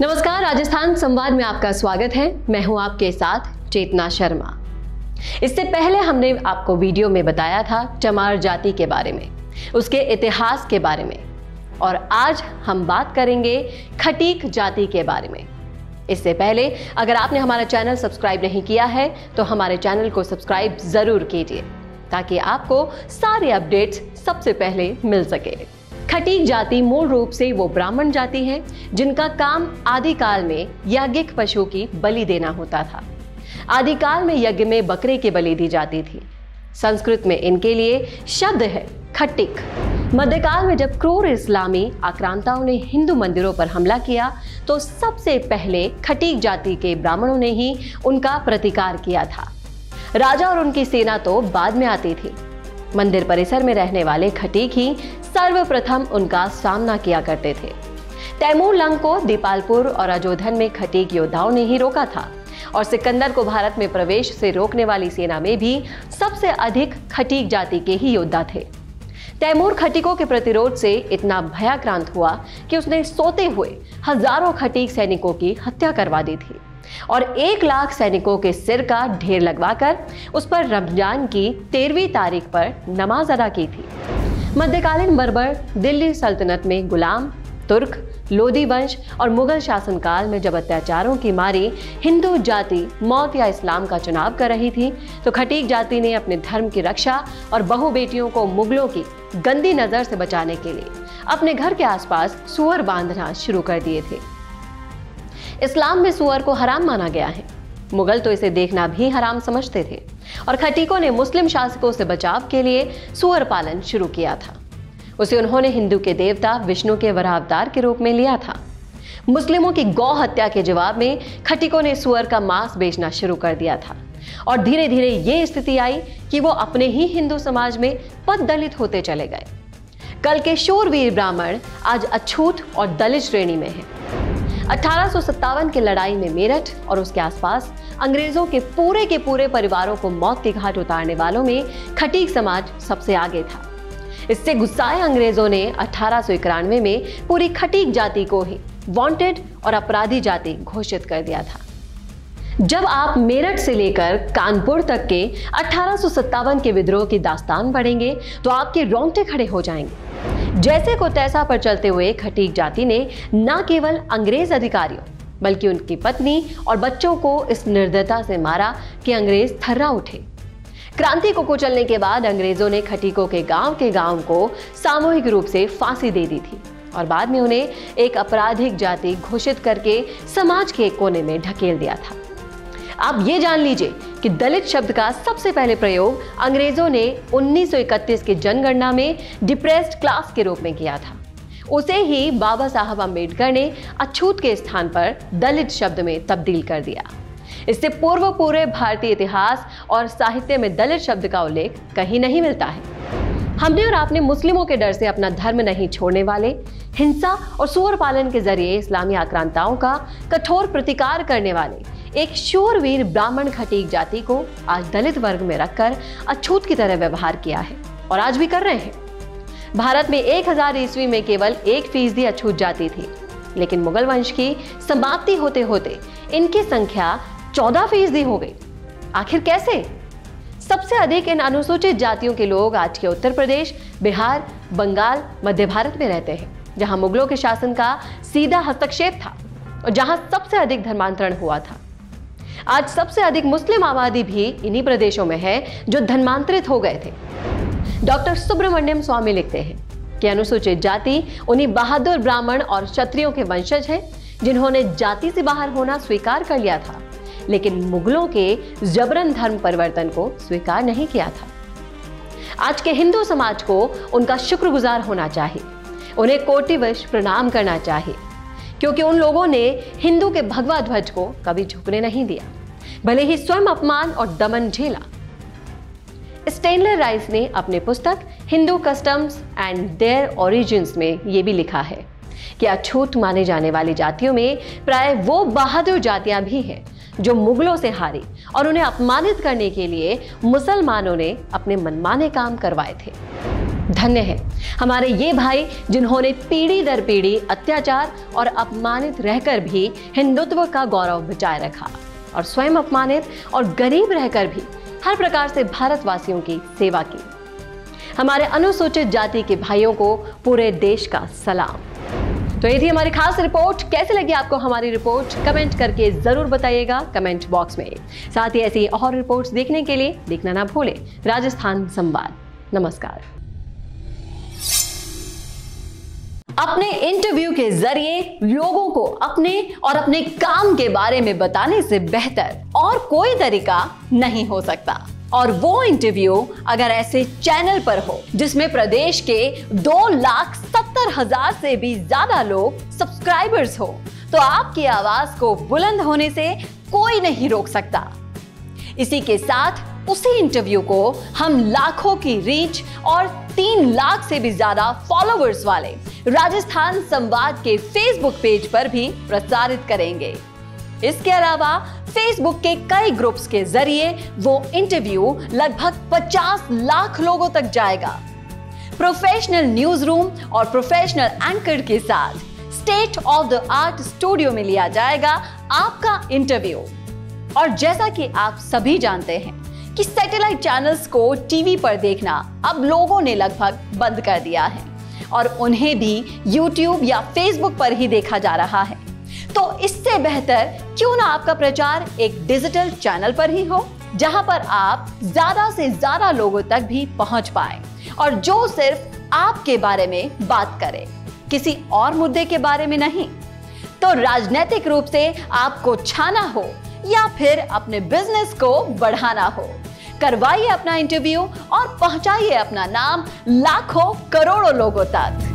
नमस्कार, राजस्थान संवाद में आपका स्वागत है। मैं हूं आपके साथ चेतना शर्मा। इससे पहले हमने आपको वीडियो में बताया था चमार जाति के बारे में, उसके इतिहास के बारे में, और आज हम बात करेंगे खटीक जाति के बारे में। इससे पहले अगर आपने हमारा चैनल सब्सक्राइब नहीं किया है तो हमारे चैनल को सब्सक्राइब जरूर कीजिए ताकि आपको सारे अपडेट्स सबसे पहले मिल सके। खटीक जाति मूल रूप से वो ब्राह्मण जाति है जिनका काम आदिकाल में याज्ञिक पशु की बलि देना होता था। आदिकाल में यज्ञ में बकरे की बलि दी जाती थी। संस्कृत में इनके लिए शब्द है खटीक। मध्यकाल में जब क्रूर इस्लामी आक्रांताओं ने हिंदू मंदिरों पर हमला किया तो सबसे पहले खटीक जाति के ब्राह्मणों ने ही उनका प्रतिकार किया था। राजा और उनकी सेना तो बाद में आती थी। मंदिर परिसर में रहने वाले खटीक ही सर्वप्रथम उनका सामना किया करते थे। तैमूर लंग को दीपालपुर और अजोधन में खटीक योद्धाओं ने ही रोका था और सिकंदर को भारत में प्रवेश से रोकने वाली सेना में भी सबसे अधिक खटीक जाति के ही योद्धा थे। तैमूर खटीकों के प्रतिरोध से इतना भयाक्रांत हुआ कि उसने सोते हुए हजारों खटीक सैनिकों की हत्या करवा दी थी और 1 लाख सैनिकों के सिर का ढेर लगवाकर उस पर रमजान की 13वीं तारीख पर नमाज अदा की थी। मध्यकालीन बर्बर दिल्ली सल्तनत में गुलाम तुर्क, लोदी वंश और मुगल शासनकाल में जब अत्याचारों की मारी हिंदू जाति मौत या इस्लाम का चुनाव कर रही थी तो खटीक जाति ने अपने धर्म की रक्षा और बहु बेटियों को मुगलों की गंदी नजर से बचाने के लिए अपने घर के आसपास सुअर बांधना शुरू कर दिए थे। इस्लाम में सुअर को हराम माना गया है। मुगल तो इसे देखना भी हराम समझते थे और खटीकों ने मुस्लिम शासकों से बचाव के लिए सुअर पालन शुरू किया था। उसे उन्होंने हिंदू के देवता विष्णु के वराहदार के रूप में लिया था। मुस्लिमों की गौ हत्या के जवाब में खटीकों ने सुअर का मांस बेचना शुरू कर दिया था और धीरे धीरे ये स्थिति आई कि वो अपने ही हिंदू समाज में पद दलित होते चले गए। कल के शूरवीर ब्राह्मण आज अछूत और दलित श्रेणी में है। 1857 की लड़ाई में मेरठ और उसके आसपास अंग्रेजों के पूरे परिवारों को मौत के घाट उतारने वालों में खटीक समाज सबसे आगे था। इससे गुस्साए अंग्रेजों ने 1891 में पूरी खटीक जाति को ही वांटेड और अपराधी जाति घोषित कर दिया था। जब आप मेरठ से लेकर कानपुर तक के 1857 के विद्रोह की दास्तान पढ़ेंगे तो आपके रोंगटे खड़े हो जाएंगे। जैसे को तैसा पर चलते हुए खटीक जाति ने न केवल अंग्रेज अधिकारियों बल्कि उनकी पत्नी और बच्चों को इस निर्दयता से मारा कि अंग्रेज थर्रा उठे। क्रांति को कुचलने के बाद अंग्रेजों ने खटीकों के गांव को सामूहिक रूप से फांसी दे दी थी और बाद में उन्हें एक आपराधिक जाति घोषित करके समाज के कोने में ढकेल दिया था। आप ये जान लीजिए कि दलित शब्द का सबसे पहले प्रयोग अंग्रेजों ने 1931 की जनगणना में डिप्रेस्ड क्लास के रूप में किया था। उसे ही बाबा साहब अम्बेडकर ने अछूत के स्थान पर दलित शब्द में तब्दील कर दिया। इससे पूर्व पूरे भारतीय इतिहास और साहित्य में दलित शब्द का उल्लेख कहीं नहीं मिलता है। हमने और आपने मुस्लिमों के डर से अपना धर्म नहीं छोड़ने वाले, हिंसा और सुअर पालन के जरिए इस्लामी आक्रांताओं का कठोर प्रतिकार करने वाले एक शूरवीर ब्राह्मण खटीक जाति को आज दलित वर्ग में रखकर अछूत की तरह व्यवहार किया है और आज भी कर रहे हैं। भारत में 1000 ईस्वी में केवल 1% अछूत जाति थी, लेकिन मुगल वंश की समाप्ति होते होते इनकी संख्या 14% हो गई। आखिर कैसे? सबसे अधिक इन अनुसूचित जातियों के लोग आज के उत्तर प्रदेश, बिहार, बंगाल, मध्य भारत में रहते हैं, जहां मुगलों के शासन का सीधा हस्तक्षेप था और जहां सबसे अधिक धर्मांतरण हुआ था। आज सबसे अधिक मुस्लिम आबादी भी इन्हीं प्रदेशों में है जो धर्मांतरित हो गए थे। डॉक्टर सुब्रमण्यम स्वामी लिखते हैं कि अनुसूचित जाति उन्हीं बहादुर ब्राह्मण और क्षत्रियों के वंशज है जिन्होंने जाति से बाहर होना स्वीकार कर लिया था लेकिन मुगलों के जबरन धर्म परिवर्तन को स्वीकार नहीं किया था। आज के हिंदू समाज को उनका शुक्रगुजार होना चाहिए, उन्हें कोटिवश प्रणाम करना चाहिए क्योंकि उन लोगों ने हिंदू के भगवा ध्वज को कभी झुकने नहीं दिया, भले ही स्वयं अपमान और दमन झेला। स्टेनली राइस ने अपने पुस्तक Hindu customs and their origins में यह भी लिखा है कि अछूत माने जाने वाली जातियों में प्राय वो बहादुर जातियां भी हैं जो मुगलों से हारी और उन्हें अपमानित करने के लिए मुसलमानों ने अपने मनमाने काम करवाए थे। धन्य है हमारे ये भाई जिन्होंने पीढ़ी दर पीढ़ी अत्याचार और अपमानित रहकर भी हिंदुत्व का गौरव बचाए रखा और स्वयं अपमानित और गरीब रहकर भी हर प्रकार से भारतवासियों की सेवा की। हमारे अनुसूचित जाति के भाइयों को पूरे देश का सलाम। तो ये थी हमारी खास रिपोर्ट। कैसे लगी आपको हमारी रिपोर्ट कमेंट करके जरूर बताइएगा कमेंट बॉक्स में। साथ ही ऐसी और रिपोर्ट्स देखने के लिए देखना ना भूलें राजस्थान संवाद। नमस्कार। अपने इंटरव्यू के जरिए लोगों को अपने और अपने काम के बारे में बताने से बेहतर और कोई तरीका नहीं हो सकता। और वो इंटरव्यू अगर ऐसे चैनल पर हो जिसमें प्रदेश के 2,70,000 से भी ज्यादा लोग सब्सक्राइबर्स हो तो आपकी आवाज को बुलंद होने से कोई नहीं रोक सकता। इसी के साथ उसी इंटरव्यू को हम लाखों की रीच और 3 लाख से भी ज्यादा फॉलोवर्स वाले राजस्थान संवाद के फेसबुक पेज पर भी प्रसारित करेंगे। इसके अलावा फेसबुक के कई ग्रुप्स के जरिए वो इंटरव्यू लगभग 50 लाख लोगों तक जाएगा। प्रोफेशनल न्यूज रूम और प्रोफेशनल एंकर के साथ state of the art studio में लिया जाएगा आपका इंटरव्यू। और जैसा कि आप सभी जानते हैं कि सैटेलाइट चैनल्स को टीवी पर देखना अब लोगों ने लगभग बंद कर दिया है और उन्हें भी YouTube या Facebook पर ही देखा जा रहा है। तो इससे बेहतर क्यों ना आपका प्रचार एक डिजिटल चैनल पर ही हो जहां पर आप ज्यादा से ज्यादा लोगों तक भी पहुंच पाए और जो सिर्फ आपके बारे में बात करे, किसी और मुद्दे के बारे में नहीं। तो राजनीतिक रूप से आपको छाना हो या फिर अपने बिजनेस को बढ़ाना हो, करवाइए अपना इंटरव्यू और पहुंचाइए अपना नाम लाखों करोड़ों लोगों तक।